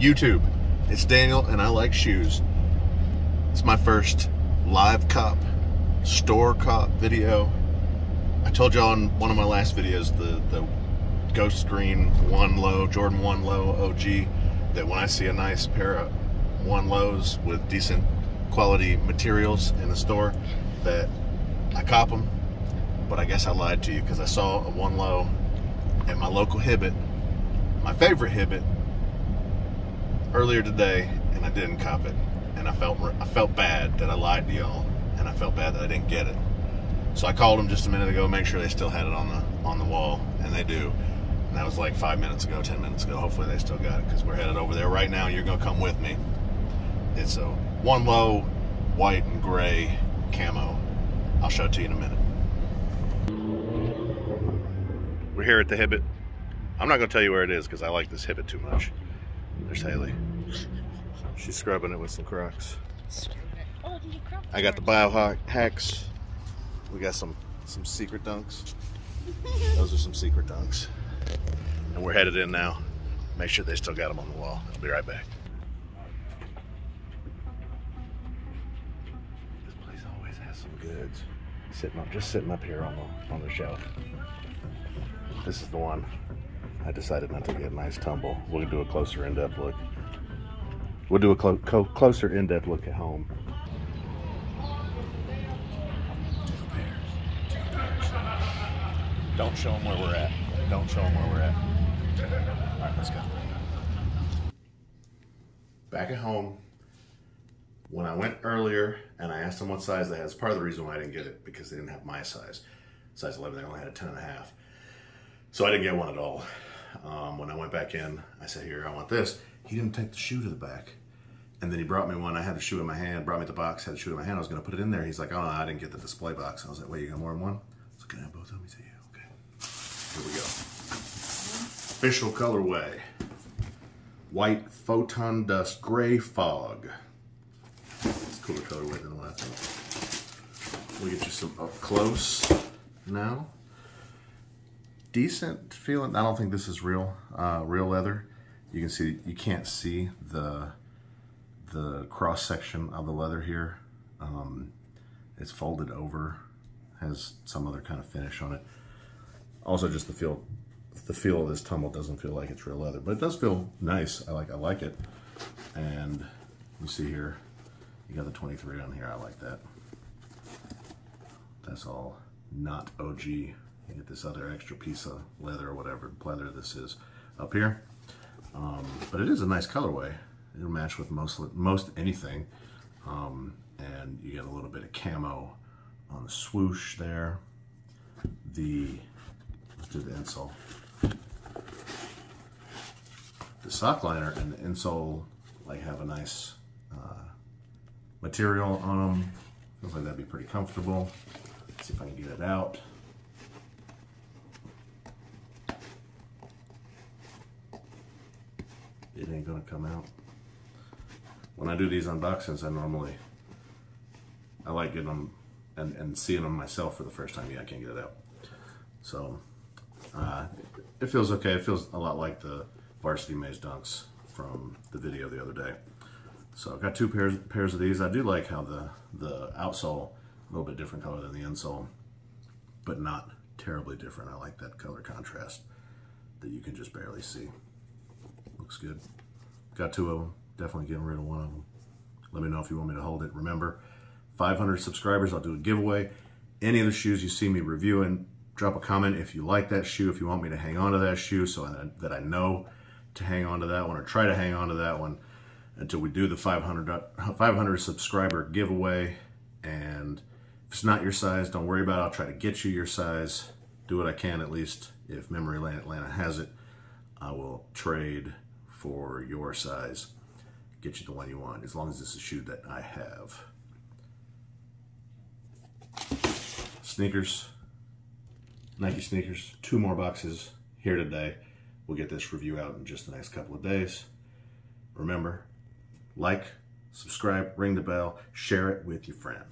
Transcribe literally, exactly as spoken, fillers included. YouTube. It's Daniel, and I like shoes. It's my first live cop, store cop video. I told y'all in one of my last videos, the, the Ghost Green one low, Jordan one low O G, that when I see a nice pair of one lows with decent quality materials in the store, that I cop them. But I guess I lied to you, because I saw a one low at my local Hibbett, my favorite Hibbett, earlier today, and I didn't cop it. And I felt I felt bad that I lied to y'all, and I felt bad that I didn't get it. So I called them just a minute ago, make sure they still had it on the on the wall, and they do. And that was like five minutes ago, ten minutes ago. Hopefully they still got it, because we're headed over there right now. You're gonna come with me. It's a one low, white and gray camo. I'll show it to you in a minute. We're here at the Hibbett. I'm not gonna tell you where it is, because I like this Hibbett too much. There's Haley. She's scrubbing it with some Crocs. I got the Biohax. We got some some secret dunks. Those are some secret dunks. And we're headed in now. Make sure they still got them on the wall. I'll be right back. This place always has some goods. Sitting up, just sitting up here on the on the shelf. This is the one. I decided not to get a nice tumble. We'll do a closer in-depth look. We'll do a clo co closer in-depth look at home. Two pairs. Two pairs. Don't show them where we're at. Don't show them where we're at. All right, let's go. Back at home, when I went earlier and I asked them what size they had, it's part of the reason why I didn't get it, because they didn't have my size. Size eleven, they only had a ten and a half. So I didn't get one at all. Um, when I went back in, I said, here, I want this. He didn't take the shoe to the back. And then he brought me one. I had the shoe in my hand, brought me the box, had the shoe in my hand. I was going to put it in there. He's like, oh, no, I didn't get the display box. I was like, wait, you got more than one? I was like, can I have both of them? He said, yeah, okay. Here we go. Official colorway. White Photon Dust Gray Fog. It's a cooler colorway than the last one. We'll get you some up close now. Decent feeling. I don't think this is real uh, real leather. You can see, you can't see the the cross section of the leather here. Um, it's folded over, has some other kind of finish on it. Also, just the feel the feel of this tumble doesn't feel like it's real leather, but it does feel nice. I like I like it. And you see here, you got the twenty-three on here. I like that. That's all not O G. Get this other extra piece of leather or whatever leather this is up here, um, but it is a nice colorway. It'll match with most most anything, um, and you get a little bit of camo on the swoosh there. The let's do the insole. The sock liner and the insole like have a nice uh, material on them. Feels like that'd be pretty comfortable. Let's see if I can get it out. It ain't gonna come out. When I do these unboxings, I normally, I like getting them and, and seeing them myself for the first time. Yeah, I can't get it out. So uh, it feels okay. It feels a lot like the Varsity Maize dunks from the video the other day. So I've got two pairs pairs of these. I do like how the, the outsole, a little bit different color than the insole, but not terribly different. I like that color contrast that you can just barely see. Looks good. Got two of them. Definitely getting rid of one of them. Let me know if you want me to hold it. Remember, five hundred subscribers, I'll do a giveaway. Any of the shoes you see me reviewing, drop a comment if you like that shoe, if you want me to hang on to that shoe so I, that I know to hang on to that one or try to hang on to that one until we do the five hundred, five hundred subscriber giveaway. And if it's not your size, don't worry about it. I'll try to get you your size. Do what I can, at least, if Memory Lane Atlanta has it. I will trade for your size, get you the one you want, as long as it's a shoe that I have. Sneakers, Nike sneakers, two more boxes here today. We'll get this review out in just the next couple of days. Remember, like, subscribe, ring the bell, share it with your friend.